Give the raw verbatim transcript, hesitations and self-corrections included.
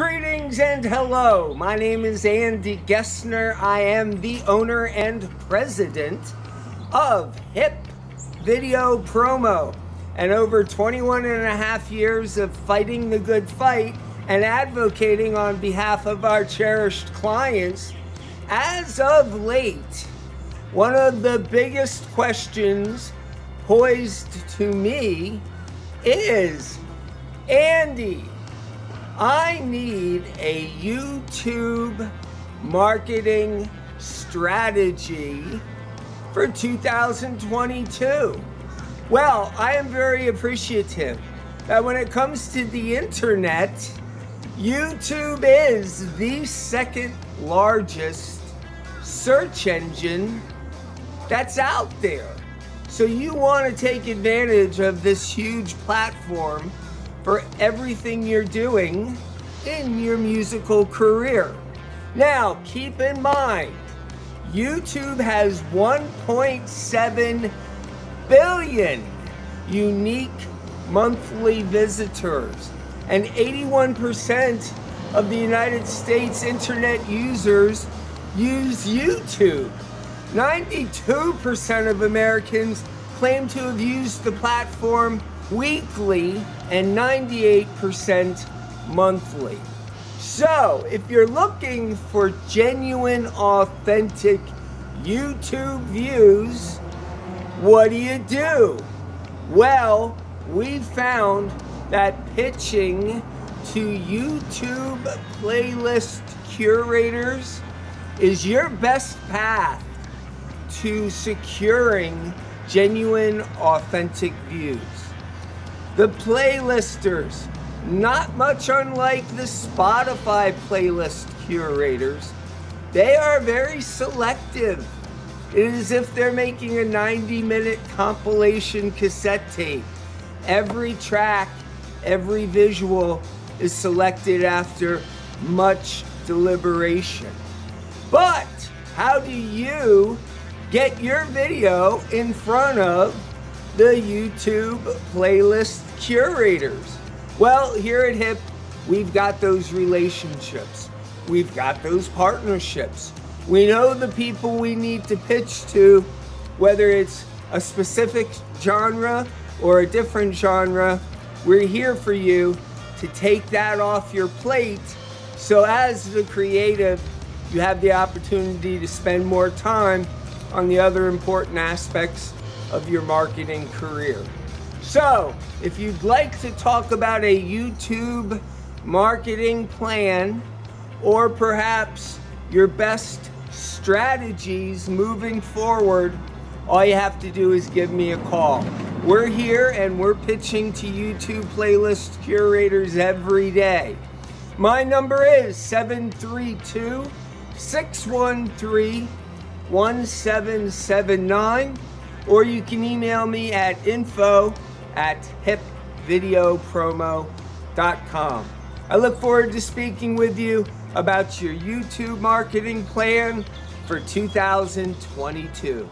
Greetings and hello. My name is Andy Gesner. I am the owner and president of HIP Video Promo, and over twenty-one and a half years of fighting the good fight and advocating on behalf of our cherished clients. As of late, one of the biggest questions poised to me is, Andy, I need a YouTube marketing strategy for two thousand twenty-two. Well, I am very appreciative that when it comes to the internet, YouTube is the second largest search engine that's out there. So you want to take advantage of this huge platform for everything you're doing in your musical career. Now, keep in mind, YouTube has one point seven billion unique monthly visitors, and eighty-one percent of the United States internet users use YouTube. ninety-two percent of Americans claim to have used the platform weekly and ninety-eight percent monthly. So if you're looking for genuine, authentic YouTube views, what do you do? Well, we found that pitching to YouTube playlist curators is your best path to securing genuine, authentic views. The playlisters, not much unlike the Spotify playlist curators, they are very selective. It is as if they're making a ninety minute compilation cassette tape. Every track, every visual is selected after much deliberation. But how do you get your video in front of the YouTube playlist curators? Well, here at HIP, we've got those relationships. We've got those partnerships. We know the people we need to pitch to, whether it's a specific genre or a different genre. We're here for you to take that off your plate, so as the creative, you have the opportunity to spend more time on the other important aspects of your marketing career. So if you'd like to talk about a YouTube marketing plan, or perhaps your best strategies moving forward, all you have to do is give me a call. We're here and we're pitching to YouTube playlist curators every day. My number is seven three two, six one three, one seven seven nine, or you can email me at info at hip video promo dot com. I look forward to speaking with you about your YouTube marketing plan for two thousand twenty-two.